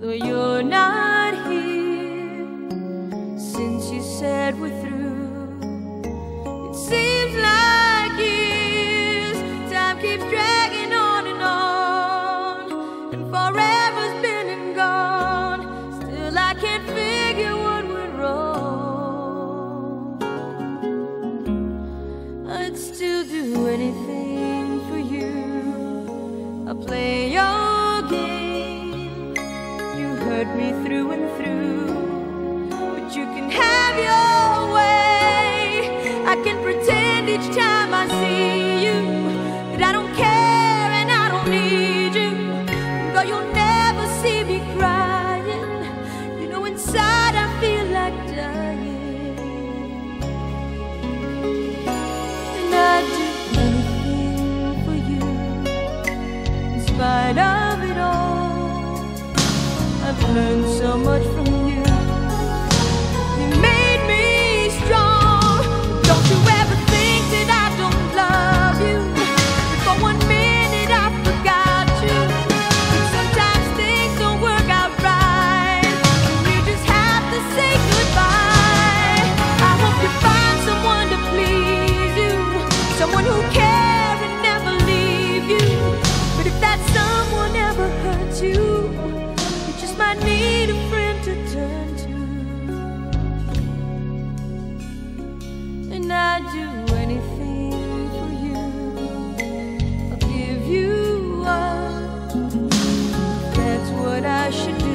though you're not here. Since you said we're through, it seems like years. Time keeps dragging on, and forever's been and gone. Still I can't figure what went wrong. I'd still do anything for you. I'll play your hurt me through and through, but you can have your way. I can pretend each time I see you that I don't care and I don't need you. Though you'll never see me crying, you know inside I feel like dying. And I'd do anything for you, in spite of it all. I've learned so much from you. You made me strong. Don't you ever think that I don't love you. For one minute I forgot you. But sometimes things don't work out right, and we just have to say goodbye. I hope you find someone to please you, someone who'll care and never leave you. But if that someone ever hurts you, I need a friend to turn to. And I'd do anything for you. I'll give you up. That's what I should do.